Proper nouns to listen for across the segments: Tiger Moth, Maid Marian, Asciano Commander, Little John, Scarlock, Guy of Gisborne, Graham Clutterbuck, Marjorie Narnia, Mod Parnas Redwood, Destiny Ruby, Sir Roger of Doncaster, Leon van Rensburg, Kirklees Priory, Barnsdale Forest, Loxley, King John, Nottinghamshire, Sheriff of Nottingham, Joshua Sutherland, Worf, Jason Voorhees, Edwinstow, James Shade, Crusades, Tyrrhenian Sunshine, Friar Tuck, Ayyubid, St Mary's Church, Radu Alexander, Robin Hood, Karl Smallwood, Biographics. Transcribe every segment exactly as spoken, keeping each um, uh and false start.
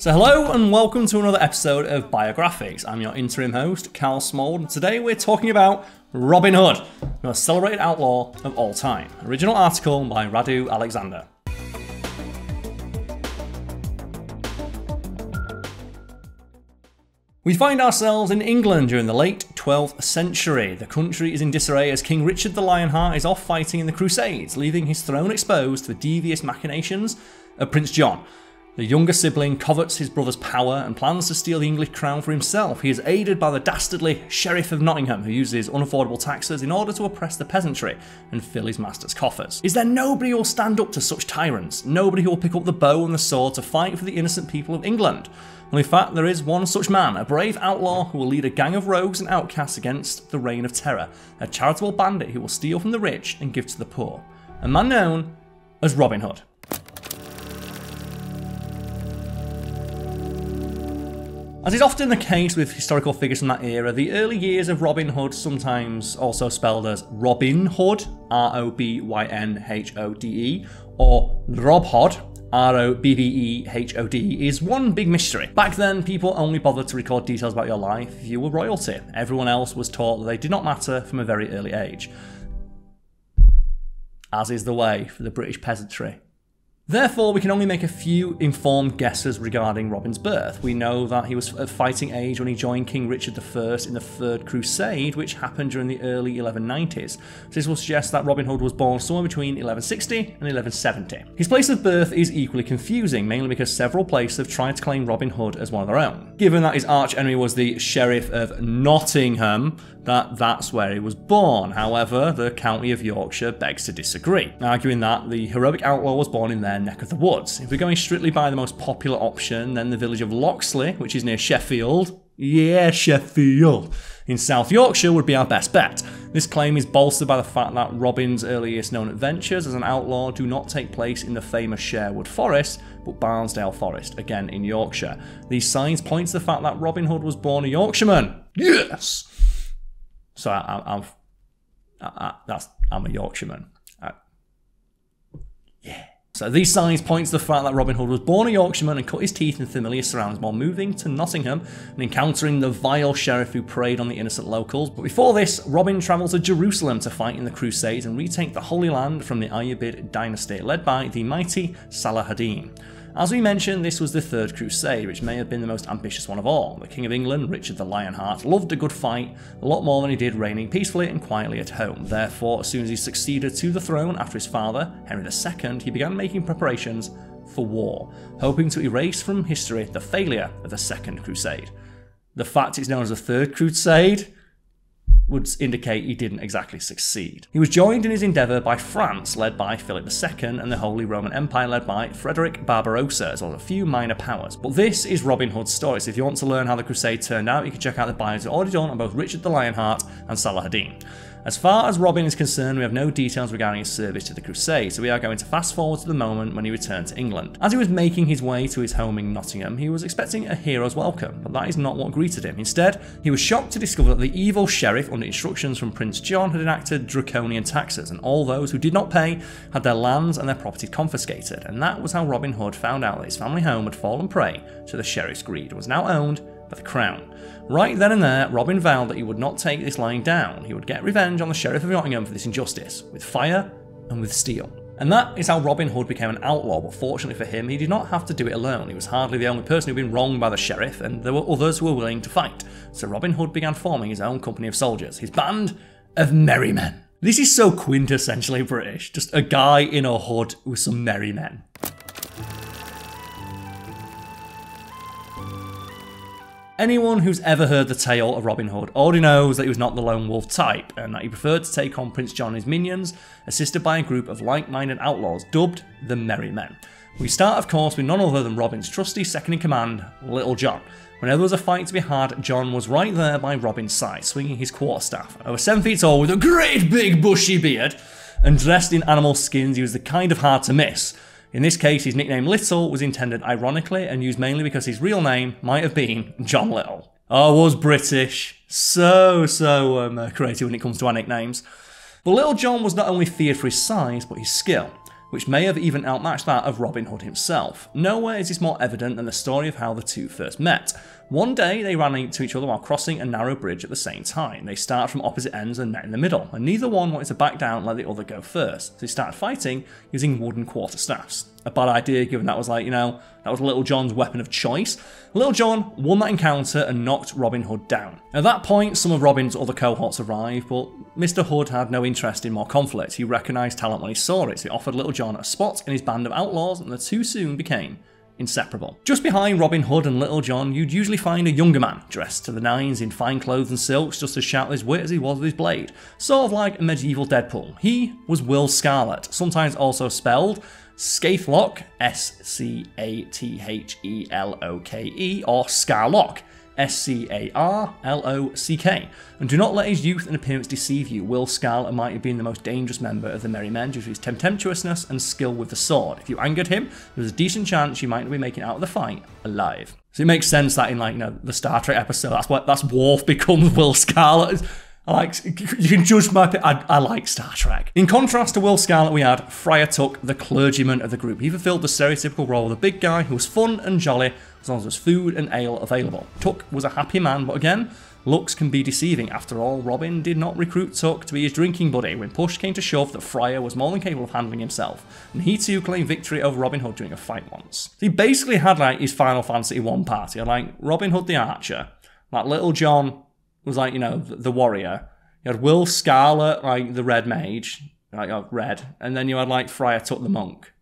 So hello and welcome to another episode of Biographics. I'm your interim host, Karl Smallwood, and today we're talking about Robin Hood, the most celebrated outlaw of all time. Original article by Radu Alexander. We find ourselves in England during the late twelfth century. The country is in disarray as King Richard the Lionheart is off fighting in the Crusades, leaving his throne exposed to the devious machinations of Prince John. The younger sibling covets his brother's power and plans to steal the English crown for himself. He is aided by the dastardly Sheriff of Nottingham, who uses unaffordable taxes in order to oppress the peasantry and fill his master's coffers. Is there nobody who will stand up to such tyrants? Nobody who will pick up the bow and the sword to fight for the innocent people of England? Well, in fact, there is one such man, a brave outlaw who will lead a gang of rogues and outcasts against the reign of terror, a charitable bandit who will steal from the rich and give to the poor, a man known as Robin Hood. As is often the case with historical figures from that era, the early years of Robin Hood, sometimes also spelled as Robin Hood, R O B Y N H O D E, or Rob Hood, R O B B E H O D, is one big mystery. Back then, people only bothered to record details about your life if you were royalty. Everyone else was taught that they did not matter from a very early age, as is the way for the British peasantry. Therefore, we can only make a few informed guesses regarding Robin's birth. We know that he was at fighting age when he joined King Richard the First in the Third Crusade, which happened during the early eleven nineties. This will suggest that Robin Hood was born somewhere between eleven sixty and eleven seventy. His place of birth is equally confusing, mainly because several places have tried to claim Robin Hood as one of their own. Given that his arch-enemy was the Sheriff of Nottingham, that that's where he was born. However, the county of Yorkshire begs to disagree, arguing that the heroic outlaw was born in their neck of the woods. If we're going strictly by the most popular option, then the village of Loxley, which is near Sheffield, yeah, Sheffield, in South Yorkshire would be our best bet. This claim is bolstered by the fact that Robin's earliest known adventures as an outlaw do not take place in the famous Sherwood Forest, but Barnsdale Forest, again in Yorkshire. These signs point to the fact that Robin Hood was born a Yorkshireman. Yes! So I, I, I'm, I, I, that's, I'm a Yorkshireman. I, yeah. So these signs point to the fact that Robin Hood was born a Yorkshireman and cut his teeth in familiar surroundings while moving to Nottingham and encountering the vile sheriff who preyed on the innocent locals. But before this, Robin travelled to Jerusalem to fight in the Crusades and retake the Holy Land from the Ayyubid dynasty, led by the mighty Salahuddin. As we mentioned, this was the Third Crusade, which may have been the most ambitious one of all. The King of England, Richard the Lionheart, loved a good fight a lot more than he did reigning peacefully and quietly at home. Therefore, as soon as he succeeded to the throne after his father, Henry the Second, he began making preparations for war, hoping to erase from history the failure of the Second Crusade. The fact it's known as the Third Crusade would indicate he didn't exactly succeed. He was joined in his endeavour by France, led by Philip the Second, and the Holy Roman Empire, led by Frederick Barbarossa, as well as a few minor powers. But this is Robin Hood's story, so if you want to learn how the Crusade turned out, you can check out the bios already done on both Richard the Lionheart and Salahuddin. As far as Robin is concerned, we have no details regarding his service to the Crusade, so we are going to fast forward to the moment when he returned to England. As he was making his way to his home in Nottingham, he was expecting a hero's welcome, but that is not what greeted him. Instead, he was shocked to discover that the evil sheriff, under instructions from Prince John, had enacted draconian taxes, and all those who did not pay had their lands and their property confiscated. And that was how Robin Hood found out that his family home had fallen prey to the sheriff's greed and was now owned by the crown. Right then and there, Robin vowed that he would not take this lying down. He would get revenge on the Sheriff of Nottingham for this injustice, with fire and with steel. And that is how Robin Hood became an outlaw, but fortunately for him, he did not have to do it alone. He was hardly the only person who had been wronged by the sheriff, and there were others who were willing to fight. So Robin Hood began forming his own company of soldiers, his band of merry men. This is so quintessentially British, just a guy in a hood with some merry men. Anyone who's ever heard the tale of Robin Hood already knows that he was not the lone wolf type, and that he preferred to take on Prince John and his minions, assisted by a group of like-minded outlaws dubbed the Merry Men. We start, of course, with none other than Robin's trusty second-in-command, Little John. Whenever there was a fight to be had, John was right there by Robin's side, swinging his quarterstaff. Over seven feet tall, with a great big bushy beard, and dressed in animal skins, he was the kind of hard to miss. In this case, his nickname Little was intended ironically and used mainly because his real name might have been John Little. I was British. So, so um, uh, creative when it comes to our nicknames. But Little John was not only feared for his size, but his skill, which may have even outmatched that of Robin Hood himself. Nowhere is this more evident than the story of how the two first met. One day they ran into each other while crossing a narrow bridge at the same time. They started from opposite ends and met in the middle, and neither one wanted to back down and let the other go first, so they started fighting using wooden quarterstaffs. A bad idea, given that was like, you know, that was Little John's weapon of choice. Little John won that encounter and knocked Robin Hood down. At that point, some of Robin's other cohorts arrived, but Mister Hood had no interest in more conflict. He recognised talent when he saw it, so he offered Little John a spot in his band of outlaws, and the two soon became inseparable. Just behind Robin Hood and Little John, you'd usually find a younger man dressed to the nines in fine clothes and silks, just as shoutless wit as he was with his blade. Sort of like a medieval Deadpool. He was Will Scarlet, sometimes also spelled Scathlock, S C A T H E L O K E, or Scarlock, S C A R L O C K. And do not let his youth and appearance deceive you. Will Scarlet might have been the most dangerous member of the Merry Men due to his tempestuousness and skill with the sword. If you angered him, there was a decent chance you might not be making it out of the fight alive. So it makes sense that in, like, you know, the Star Trek episode, that's what that's Worf becomes Will Scarlet. I like, you can judge my, I, I like Star Trek. In contrast to Will Scarlet, we had Friar Tuck, the clergyman of the group. He fulfilled the stereotypical role of the big guy who was fun and jolly as long as there was food and ale available. Tuck was a happy man, but again, looks can be deceiving. After all, Robin did not recruit Tuck to be his drinking buddy. When push came to shove, the friar was more than capable of handling himself, and he too claimed victory over Robin Hood during a fight once. He basically had, like, his Final Fantasy one party, like Robin Hood the Archer, like Little John was, like, you know, the warrior. You had Will Scarlet, like the red mage, like oh, red, and then you had like Friar Tuck the monk.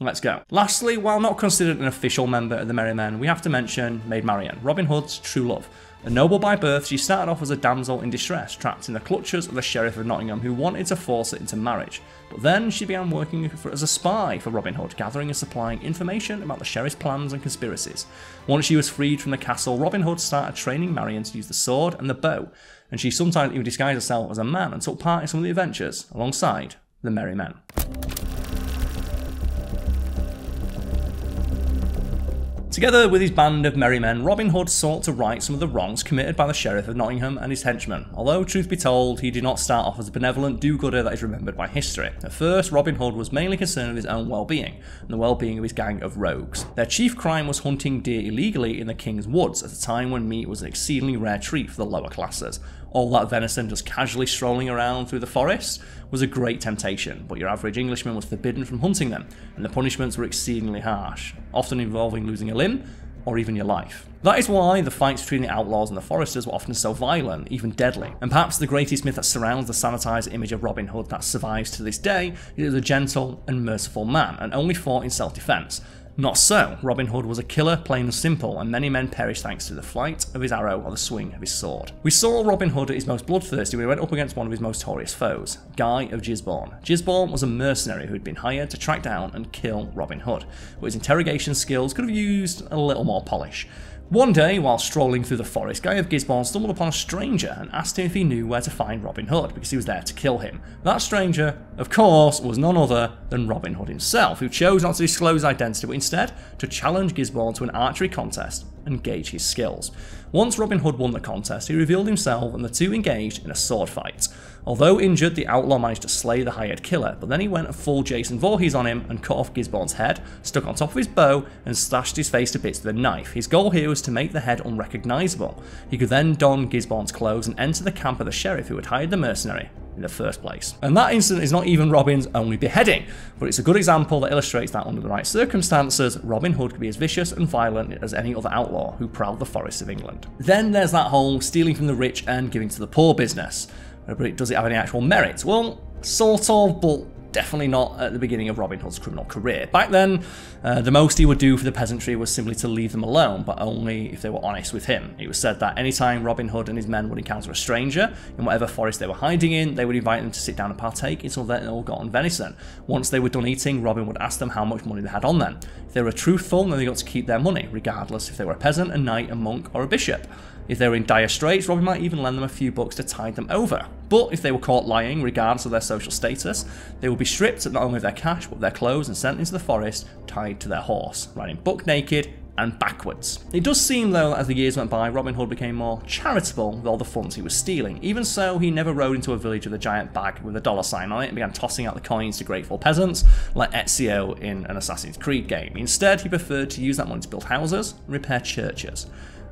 Let's go. Lastly, while not considered an official member of the Merry Men, we have to mention Maid Marian, Robin Hood's true love. A noble by birth, she started off as a damsel in distress, trapped in the clutches of the Sheriff of Nottingham, who wanted to force her into marriage. But then she began working for, as a spy for Robin Hood, gathering and supplying information about the Sheriff's plans and conspiracies. Once she was freed from the castle, Robin Hood started training Marian to use the sword and the bow, and she sometimes even disguised herself as a man and took part in some of the adventures alongside the Merry Men. Together with his band of merry men, Robin Hood sought to right some of the wrongs committed by the Sheriff of Nottingham and his henchmen, although truth be told, he did not start off as a benevolent do-gooder that is remembered by history. At first, Robin Hood was mainly concerned with his own well-being, and the well-being of his gang of rogues. Their chief crime was hunting deer illegally in the King's Woods, at a time when meat was an exceedingly rare treat for the lower classes. All that venison just casually strolling around through the forest was a great temptation, but your average Englishman was forbidden from hunting them, and the punishments were exceedingly harsh, often involving losing a limb or even your life. That is why the fights between the outlaws and the foresters were often so violent, even deadly. And perhaps the greatest myth that surrounds the sanitized image of Robin Hood that survives to this day is he was a gentle and merciful man and only fought in self-defense. Not so. Robin Hood was a killer, plain and simple, and many men perished thanks to the flight of his arrow or the swing of his sword. We saw Robin Hood at his most bloodthirsty when he went up against one of his most notorious foes, Guy of Gisborne. Gisborne was a mercenary who had been hired to track down and kill Robin Hood, but his interrogation skills could have used a little more polish. One day, while strolling through the forest, Guy of Gisborne stumbled upon a stranger and asked him if he knew where to find Robin Hood, because he was there to kill him. That stranger, of course, was none other than Robin Hood himself, who chose not to disclose his identity, but instead to challenge Gisborne to an archery contest and gauge his skills. Once Robin Hood won the contest, he revealed himself and the two engaged in a sword fight. Although injured, the outlaw managed to slay the hired killer, but then he went full Jason Voorhees on him and cut off Gisborne's head, stuck on top of his bow, and slashed his face to bits with a knife. His goal here was to make the head unrecognisable. He could then don Gisborne's clothes and enter the camp of the sheriff who had hired the mercenary in the first place. And that incident is not even Robin's only beheading, but it's a good example that illustrates that under the right circumstances, Robin Hood could be as vicious and violent as any other outlaw who prowled the forests of England. Then there's that whole stealing from the rich and giving to the poor business. But does it have any actual merit? Well, sort of, but definitely not at the beginning of Robin Hood's criminal career. Back then, uh, the most he would do for the peasantry was simply to leave them alone, but only if they were honest with him. It was said that any time Robin Hood and his men would encounter a stranger in whatever forest they were hiding in, they would invite them to sit down and partake in some of their ill-gotten venison. Once they were done eating, Robin would ask them how much money they had on them. If they were truthful, then they got to keep their money, regardless if they were a peasant, a knight, a monk, or a bishop. If they were in dire straits, Robin might even lend them a few bucks to tide them over. But if they were caught lying, regardless of their social status, they would be stripped of not only their cash, but their clothes and sent into the forest, tied to their horse, riding buck naked and backwards. It does seem though that as the years went by, Robin Hood became more charitable with all the funds he was stealing. Even so, he never rode into a village with a giant bag with a dollar sign on it and began tossing out the coins to grateful peasants like Ezio in an Assassin's Creed game. Instead, he preferred to use that money to build houses and repair churches.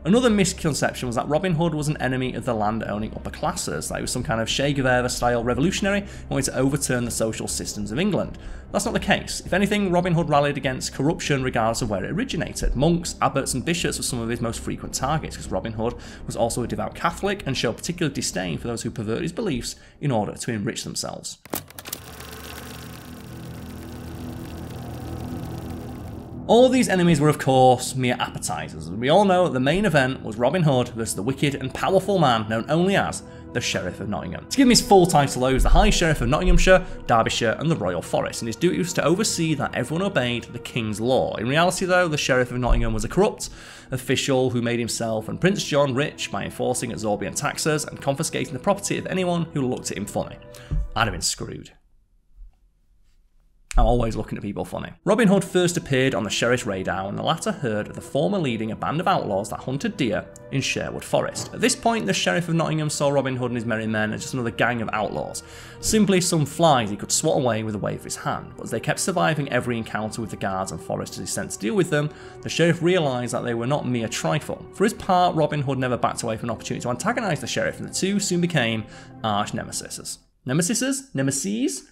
Another misconception was that Robin Hood was an enemy of the land-owning upper classes, that he was some kind of Che Guevara-style revolutionary who wanted to overturn the social systems of England. That's not the case. If anything, Robin Hood rallied against corruption regardless of where it originated. Monks, abbots and bishops were some of his most frequent targets, because Robin Hood was also a devout Catholic and showed particular disdain for those who pervert his beliefs in order to enrich themselves. All these enemies were, of course, mere appetizers, and we all know that the main event was Robin Hood versus the wicked and powerful man known only as the Sheriff of Nottingham. To give him his full title, though, he was the High Sheriff of Nottinghamshire, Derbyshire, and the Royal Forest, and his duty was to oversee that everyone obeyed the King's law. In reality, though, the Sheriff of Nottingham was a corrupt official who made himself and Prince John rich by enforcing exorbitant taxes and confiscating the property of anyone who looked at him funny. I'd have been screwed. I'm always looking at people funny. Robin Hood first appeared on the sheriff's radar when the latter heard of the former leading a band of outlaws that hunted deer in Sherwood Forest. At this point, the Sheriff of Nottingham saw Robin Hood and his merry men as just another gang of outlaws, simply some flies he could swat away with a wave of his hand. But as they kept surviving every encounter with the guards and foresters he sent to deal with them, the sheriff realised that they were not mere trifle. For his part, Robin Hood never backed away from an opportunity to antagonise the sheriff, and the two soon became arch nemesises. Nemesises? Nemeses?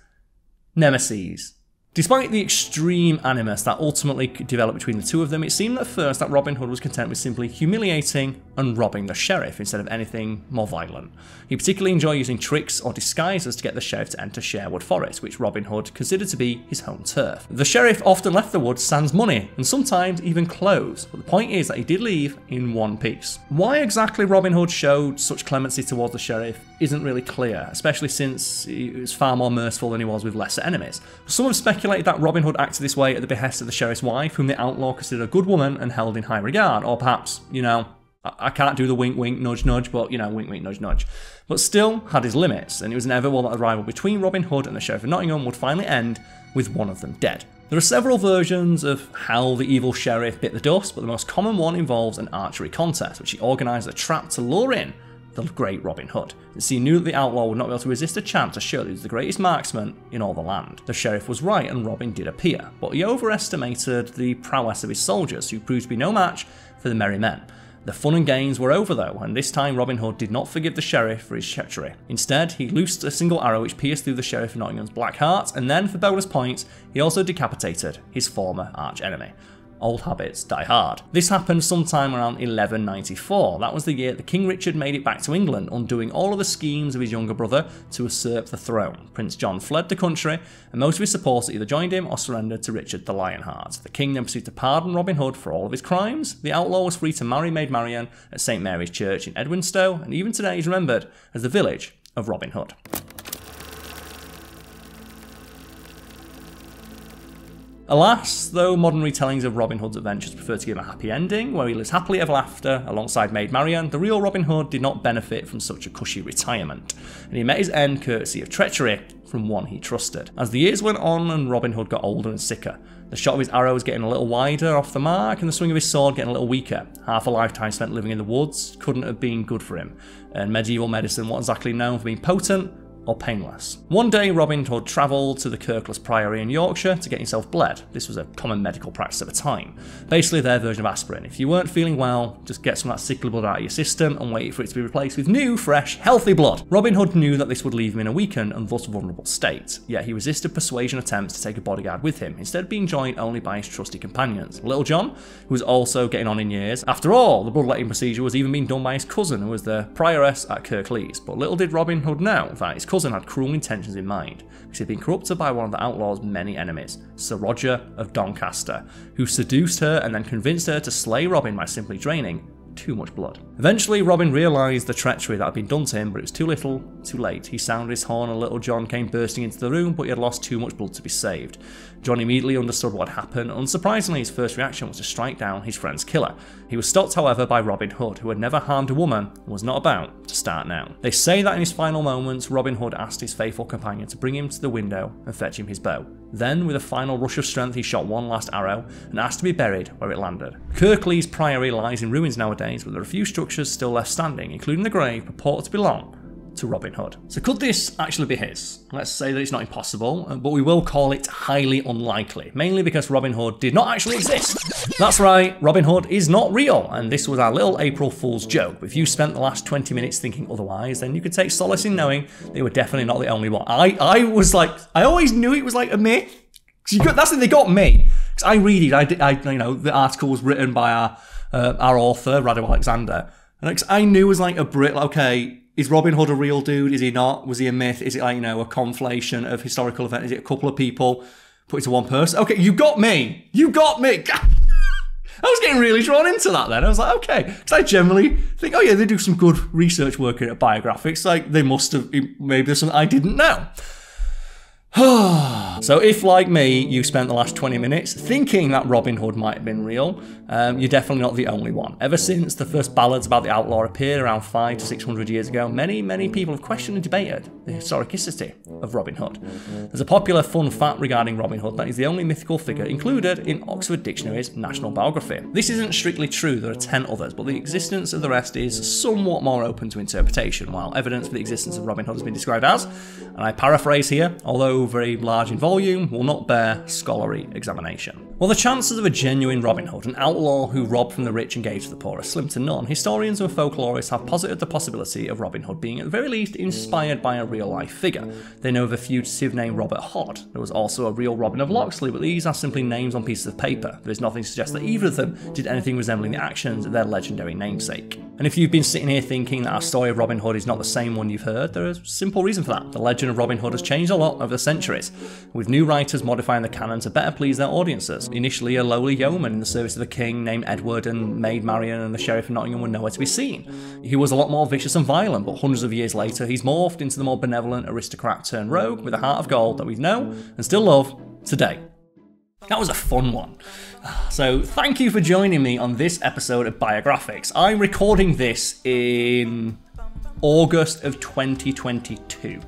Nemeses. Despite the extreme animus that ultimately developed between the two of them, it seemed at first that Robin Hood was content with simply humiliating and robbing the sheriff instead of anything more violent. He particularly enjoyed using tricks or disguises to get the sheriff to enter Sherwood Forest, which Robin Hood considered to be his home turf. The sheriff often left the woods sans money, and sometimes even clothes, but the point is that he did leave in one piece. Why exactly Robin Hood showed such clemency towards the sheriff isn't really clear, especially since he was far more merciful than he was with lesser enemies. Some have speculated that Robin Hood acted this way at the behest of the sheriff's wife, whom the outlaw considered a good woman and held in high regard, or perhaps, you know, I can't do the wink wink nudge nudge, but you know, wink wink nudge nudge, but still had his limits, and it was inevitable that the rival between Robin Hood and the Sheriff of Nottingham would finally end with one of them dead. There are several versions of how the evil sheriff bit the dust, but the most common one involves an archery contest, which he organised a trap to lure in the great Robin Hood, since he knew that the outlaw would not be able to resist a chance to show that he was the greatest marksman in all the land. The sheriff was right and Robin did appear, but he overestimated the prowess of his soldiers, who proved to be no match for the merry men. The fun and games were over though, and this time Robin Hood did not forgive the sheriff for his treachery. Instead, he loosed a single arrow which pierced through the Sheriff of Nottingham's black heart, and then, for bonus points, he also decapitated his former arch-enemy. Old habits die hard. This happened sometime around eleven ninety-four. That was the year that King Richard made it back to England, undoing all of the schemes of his younger brother to usurp the throne. Prince John fled the country, and most of his supporters either joined him or surrendered to Richard the Lionheart. The king then proceeded to pardon Robin Hood for all of his crimes. The outlaw was free to marry Maid Marian at St Mary's Church in Edwinstow, and even today is remembered as the village of Robin Hood. Alas, though modern retellings of Robin Hood's adventures prefer to give him a happy ending, where he lives happily ever after alongside Maid Marian, the real Robin Hood did not benefit from such a cushy retirement, and he met his end courtesy of treachery from one he trusted. As the years went on and Robin Hood got older and sicker, the shot of his arrow was getting a little wider off the mark and the swing of his sword getting a little weaker. Half a lifetime spent living in the woods couldn't have been good for him, and medieval medicine wasn't exactly known for being potent or painless. One day Robin Hood travelled to the Kirklees Priory in Yorkshire to get himself bled. This was a common medical practice at the time. Basically their version of aspirin. If you weren't feeling well, just get some of that sickly blood out of your system and wait for it to be replaced with new, fresh, healthy blood. Robin Hood knew that this would leave him in a weakened and thus vulnerable state, yet he resisted persuasion attempts to take a bodyguard with him, instead being joined only by his trusty companions. Little John, who was also getting on in years. After all, the bloodletting procedure was even being done by his cousin, who was the prioress at Kirklees, but little did Robin Hood know that his cousin had cruel intentions in mind, because he had been corrupted by one of the outlaw's many enemies, Sir Roger of Doncaster, who seduced her and then convinced her to slay Robin by simply draining too much blood. Eventually, Robin realised the treachery that had been done to him, but it was too little, too late. He sounded his horn and Little John came bursting into the room, but he had lost too much blood to be saved. John immediately understood what had happened, and unsurprisingly his first reaction was to strike down his friend's killer. He was stopped, however, by Robin Hood, who had never harmed a woman and was not about to start now. They say that in his final moments, Robin Hood asked his faithful companion to bring him to the window and fetch him his bow. Then, with a final rush of strength, he shot one last arrow and asked to be buried where it landed. Kirklees Priory lies in ruins nowadays, but there are a few structures still left standing, including the grave purported to belong to Robin Hood. So could this actually be his? Let's say that it's not impossible, but we will call it highly unlikely, mainly because Robin Hood did not actually exist. That's right, Robin Hood is not real, and this was our little April Fool's joke. If you spent the last twenty minutes thinking otherwise, then you could take solace in knowing they were definitely not the only one. I, I was like, I always knew it was like a myth. You got, that's when they got me. Because I read it, I, did, I, you know, the article was written by our, uh, our author, Radu Alexander. And I knew it was like a Brit, like, okay, is Robin Hood a real dude? Is he not? Was he a myth? Is it like, you know, a conflation of historical events? Is it a couple of people put it to one person? Okay, you got me. You got me. I was getting really drawn into that then. I was like, okay. Because I generally think, oh yeah, they do some good research work at Biographics. Like, they must have, maybe there's something I didn't know. So if, like me, you spent the last twenty minutes thinking that Robin Hood might have been real, um, you're definitely not the only one. Ever since the first ballads about the outlaw appeared around five to six hundred years ago, many, many people have questioned and debated the historicity of Robin Hood. There's a popular fun fact regarding Robin Hood that he's the only mythical figure included in Oxford Dictionary's National Biography. This isn't strictly true, there are ten others, but the existence of the rest is somewhat more open to interpretation, while evidence for the existence of Robin Hood has been described as, and I paraphrase here, although very large in volume, will not bear scholarly examination. While the chances of a genuine Robin Hood, an outlaw who robbed from the rich and gave to the poor, are slim to none, historians and folklorists have posited the possibility of Robin Hood being at the very least inspired by a real-life figure. They know of a fugitive named Robert Hood. There was also a real Robin of Loxley, but these are simply names on pieces of paper. There is nothing to suggest that either of them did anything resembling the actions of their legendary namesake. And if you've been sitting here thinking that our story of Robin Hood is not the same one you've heard, there is a simple reason for that. The legend of Robin Hood has changed a lot over the centuries, with new writers modifying the canon to better please their audiences. Initially a lowly yeoman in the service of a king named Edward, and Maid Marian and the Sheriff of Nottingham were nowhere to be seen. He was a lot more vicious and violent, but hundreds of years later he's morphed into the more benevolent aristocrat turned rogue with a heart of gold that we know and still love today. That was a fun one. So thank you for joining me on this episode of Biographics. I'm recording this in August of twenty twenty-two.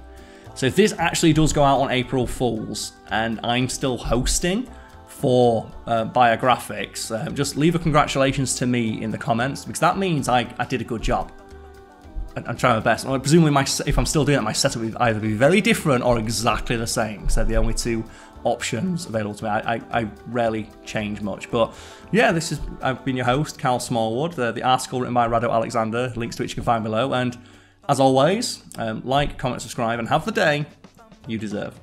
So if this actually does go out on April Fool's and I'm still hosting for uh, Biographics, um, just leave a congratulations to me in the comments, because that means I, I did a good job. I'm trying my best. Well, presumably, my, if I'm still doing it, my setup will either be very different or exactly the same. So the only two options available to me. I, I, I rarely change much. But yeah, this is. I've been your host, Karl Smallwood. The, the article written by Radu Alexander, links to which you can find below. And as always, um, like, comment, subscribe, and have the day you deserve.